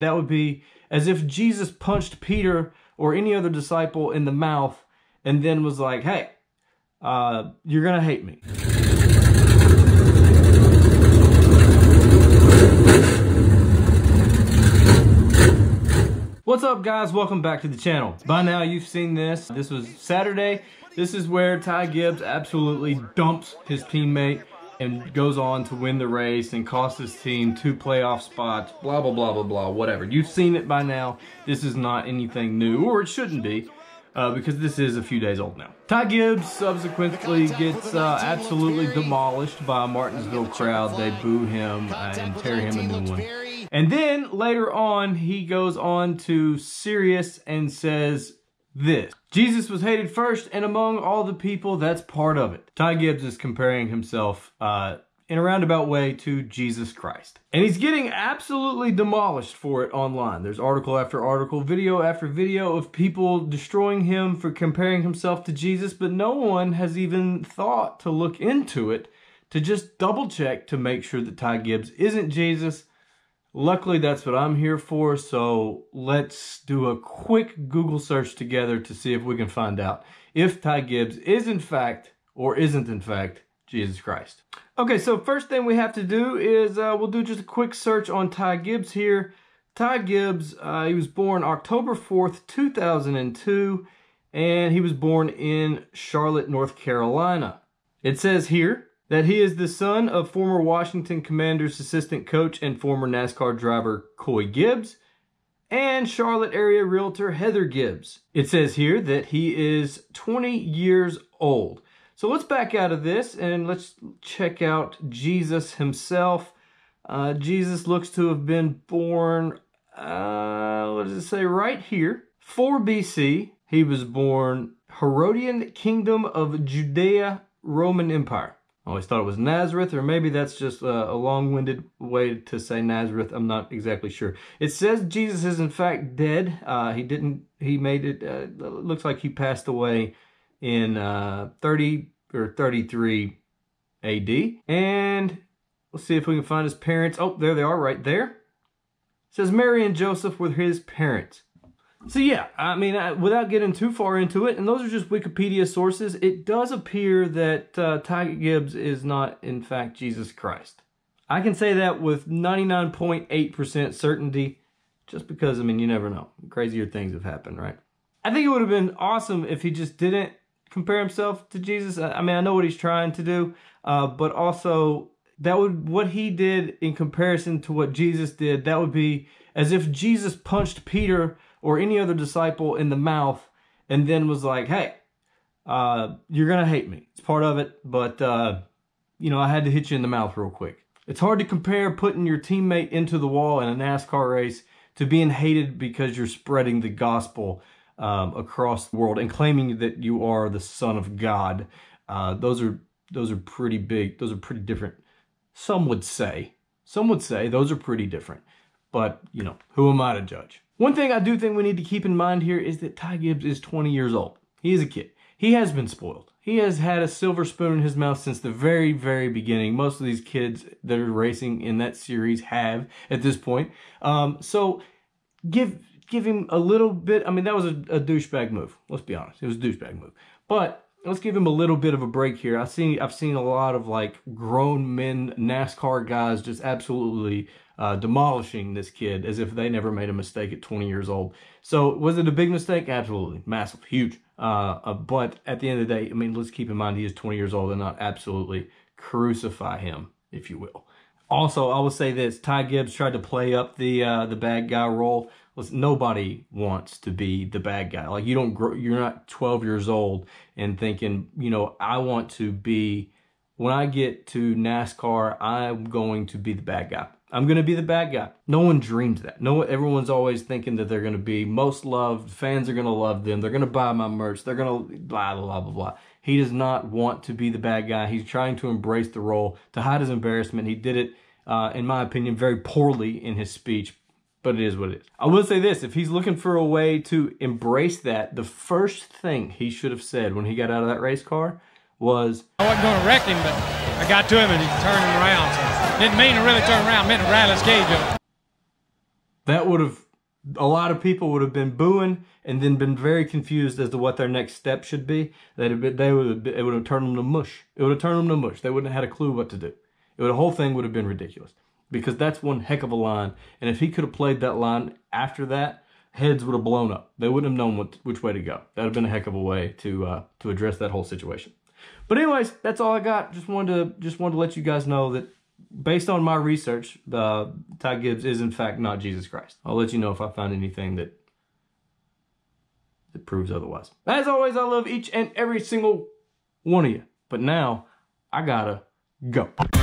That would be as if Jesus punched Peter or any other disciple in the mouth and then was like, hey, you're going to hate me. What's up, guys? Welcome back to the channel. By now you've seen this. This was Saturday. This is where Ty Gibbs absolutely dumps his teammate and goes on to win the race and cost his team 2 playoff spots, blah, blah, blah, blah, blah, whatever. You've seen it by now. This is not anything new, or it shouldn't be, because this is a few days old now. Ty Gibbs subsequently gets absolutely demolished by a Martinsville crowd. They boo him and tear him a new one. And then later on, he goes on to Sirius and says this: Jesus was hated first, and among all the people, that's part of it. Ty Gibbs is comparing himself in a roundabout way to Jesus Christ. And he's getting absolutely demolished for it online. There's article after article, video after video of people destroying him for comparing himself to Jesus, but no one has even thought to look into it, to just double check to make sure that Ty Gibbs isn't Jesus. Luckily, that's what I'm here for, so let's do a quick Google search together to see if we can find out if Ty Gibbs is in fact, or isn't in fact, Jesus Christ. Okay, so first thing we have to do is we'll do just a quick search on Ty Gibbs here. Ty Gibbs, he was born October 4th, 2002, and he was born in Charlotte, North Carolina. It says here that he is the son of former Washington Commanders assistant coach and former NASCAR driver Coy Gibbs and Charlotte area realtor Heather Gibbs. It says here that he is 20 years old. So let's back out of this and let's check out Jesus himself. Jesus looks to have been born, what does it say, right here, 4 BC. He was born Herodian Kingdom of Judea, Roman Empire. I always thought it was Nazareth, or maybe that's just a long-winded way to say Nazareth. I'm not exactly sure. It says Jesus is in fact dead. It looks like he passed away in 30 or 33 AD. And let's see if we can find his parents. Oh, there they are right there. It says Mary and Joseph were his parents. So yeah, I mean, without getting too far into it, and those are just Wikipedia sources, it does appear that Ty Gibbs is not, in fact, Jesus Christ. I can say that with 99.8% certainty, just because, I mean, you never know. Crazier things have happened, right? I think it would have been awesome if he just didn't compare himself to Jesus. I mean, I know what he's trying to do, but also, that would, what he did in comparison to what Jesus did, that would be as if Jesus punched Peter or any other disciple in the mouth and then was like, hey, you're going to hate me. It's part of it, but, you know, I had to hit you in the mouth real quick. It's hard to compare putting your teammate into the wall in a NASCAR race to being hated because you're spreading the gospel across the world and claiming that you are the Son of God. Those are pretty big. Those are pretty different. Some would say those are pretty different, but you know, who am I to judge? One thing I do think we need to keep in mind here is that Ty Gibbs is 20 years old. He is a kid. He has been spoiled. He has had a silver spoon in his mouth since the very, very beginning. Most of these kids that are racing in that series have at this point. So give him a little bit. I mean, that was a douchebag move. Let's be honest. It was a douchebag move, but let's give him a little bit of a break here. I've seen a lot of like grown men NASCAR guys just absolutely demolishing this kid as if they never made a mistake at 20 years old. So was it a big mistake? Absolutely. Massive. Huge. But at the end of the day, I mean, let's keep in mind he is 20 years old and not absolutely crucify him, if you will. Also, I will say this. Ty Gibbs tried to play up the bad guy role. Nobody wants to be the bad guy. Like, you don't grow, you're not 12 years old and thinking, you know, I want to be, when I get to NASCAR, I'm going to be the bad guy. I'm going to be the bad guy. No one dreams that. No, everyone's always thinking that they're going to be most loved. Fans are going to love them. They're going to buy my merch. They're going to blah, blah, blah, blah. He does not want to be the bad guy. He's trying to embrace the role to hide his embarrassment. He did it, in my opinion, very poorly in his speech. But it is what it is. I will say this, if he's looking for a way to embrace that, the first thing he should have said when he got out of that race car was, I wasn't going to wreck him, but I got to him and he turned him around. So didn't mean to really turn around, meant to rattle his cage up. that would have, a lot of people would have been booing and then been very confused as to what their next step should be. It would have turned them to mush. It would have turned them to mush. They wouldn't have had a clue what to do. The whole thing would have been ridiculous, because that's one heck of a line. And if he could have played that line after that, heads would have blown up. They wouldn't have known which way to go. That would have been a heck of a way to address that whole situation. But anyways, that's all I got. Just wanted to let you guys know that based on my research, Ty Gibbs is in fact not Jesus Christ. I'll let you know if I find anything that proves otherwise. As always, I love each and every single one of you. But now I gotta go.